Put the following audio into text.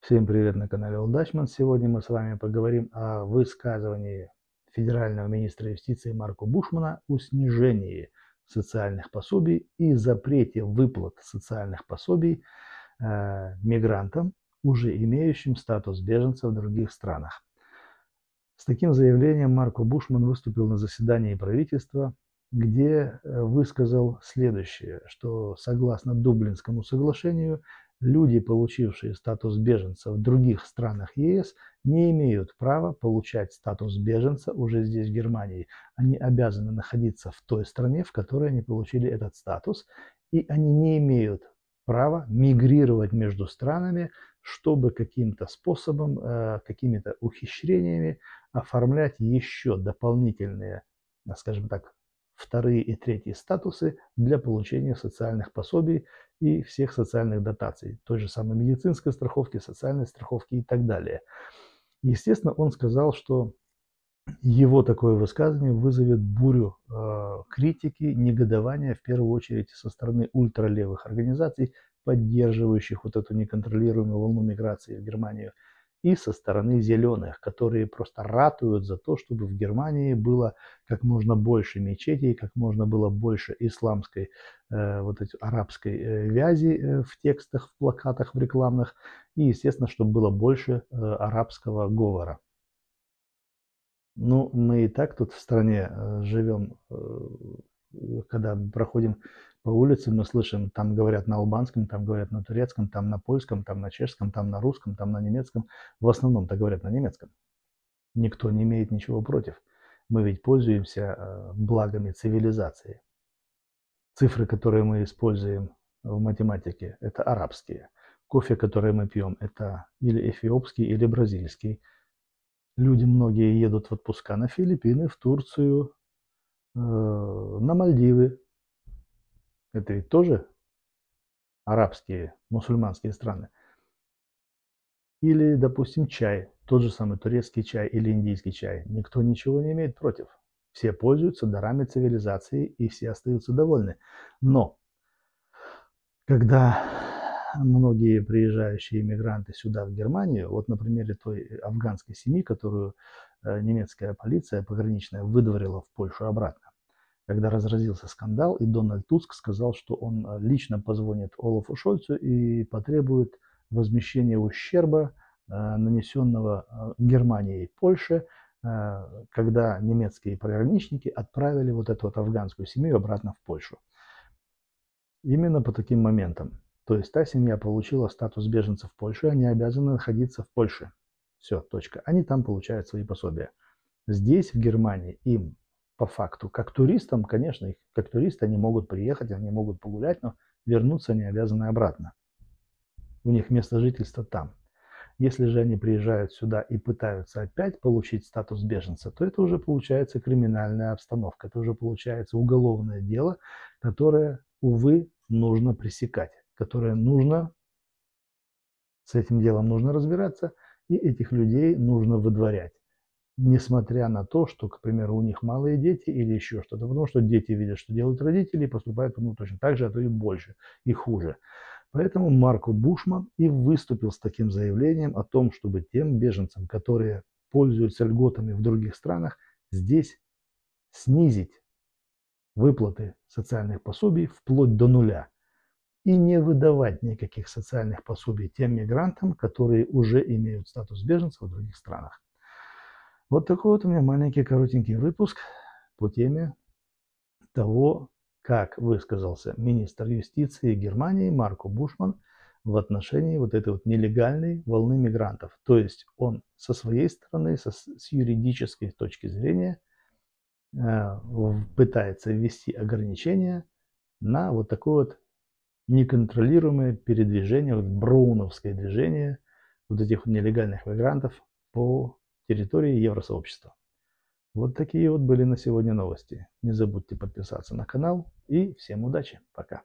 Всем привет на канале Олдачман. Сегодня мы с вами поговорим о высказывании федерального министра юстиции Марко Бушмана о снижении социальных пособий и запрете выплат социальных пособий мигрантам, уже имеющим статус беженца в других странах. С таким заявлением Марко Бушман выступил на заседании правительства, где высказал следующее, что согласно Дублинскому соглашению люди, получившие статус беженца в других странах ЕС, не имеют права получать статус беженца уже здесь, в Германии. Они обязаны находиться в той стране, в которой они получили этот статус, и они не имеют права мигрировать между странами, чтобы каким-то способом, какими-то ухищрениями оформлять еще дополнительные, скажем так, вторые и третьи статусы для получения социальных пособий и всех социальных дотаций, той же самой медицинской страховки, социальной страховки и так далее. Естественно, он сказал, что его такое высказывание вызовет бурю критики, негодования, в первую очередь со стороны ультралевых организаций, поддерживающих вот эту неконтролируемую волну миграции в Германию, и со стороны зеленых, которые просто ратуют за то, чтобы в Германии было как можно больше мечетей, как можно было больше исламской, вот этой арабской вязи в текстах, в плакатах, в рекламных, и, естественно, чтобы было больше арабского говора. Ну, мы и так тут в стране живем, когда проходим по улице, мы слышим, там говорят на албанском, там говорят на турецком, там на польском, там на чешском, там на русском, там на немецком. В основном-то говорят на немецком. Никто не имеет ничего против. Мы ведь пользуемся благами цивилизации. Цифры, которые мы используем в математике, это арабские. Кофе, который мы пьем, это или эфиопский, или бразильский. Люди многие едут в отпуска на Филиппины, в Турцию, на Мальдивы. Это ведь тоже арабские, мусульманские страны. Или, допустим, чай, тот же самый турецкий чай или индийский чай. Никто ничего не имеет против. Все пользуются дарами цивилизации и все остаются довольны. Но, когда многие приезжающие иммигранты сюда, в Германию, вот на примере той афганской семьи, которую немецкая полиция пограничная выдворила в Польшу обратно, когда разразился скандал, и Дональд Туск сказал, что он лично позвонит Олафу Шольцу и потребует возмещения ущерба, нанесенного Германией и Польше, когда немецкие пограничники отправили вот эту вот афганскую семью обратно в Польшу. Именно по таким моментам. То есть та семья получила статус беженца в Польше, они обязаны находиться в Польше. Все, точка. Они там получают свои пособия. Здесь, в Германии, им по факту, как туристам, конечно, как туристы они могут приехать, они могут погулять, но вернуться они обязаны обратно. У них место жительства там. Если же они приезжают сюда и пытаются опять получить статус беженца, то это уже получается криминальная обстановка, это уже получается уголовное дело, которое, увы, нужно пресекать, которое нужно, с этим делом нужно разбираться, и этих людей нужно выдворять. Несмотря на то, что, к примеру, у них малые дети или еще что-то, потому что дети видят, что делают родители, и поступают точно так же, а то и больше, и хуже. Поэтому Марко Бушман и выступил с таким заявлением о том, чтобы тем беженцам, которые пользуются льготами в других странах, здесь снизить выплаты социальных пособий вплоть до нуля и не выдавать никаких социальных пособий тем мигрантам, которые уже имеют статус беженцев в других странах. Вот такой вот у меня маленький, коротенький выпуск по теме того, как высказался министр юстиции Германии Марко Бушман в отношении вот этой вот нелегальной волны мигрантов. То есть он со своей стороны, с юридической точки зрения, пытается ввести ограничения на вот такое вот неконтролируемое передвижение, вот броуновское движение вот этих вот нелегальных мигрантов по территории Евросообщества. Вот такие вот были на сегодня новости. Не забудьте подписаться на канал и всем удачи. Пока.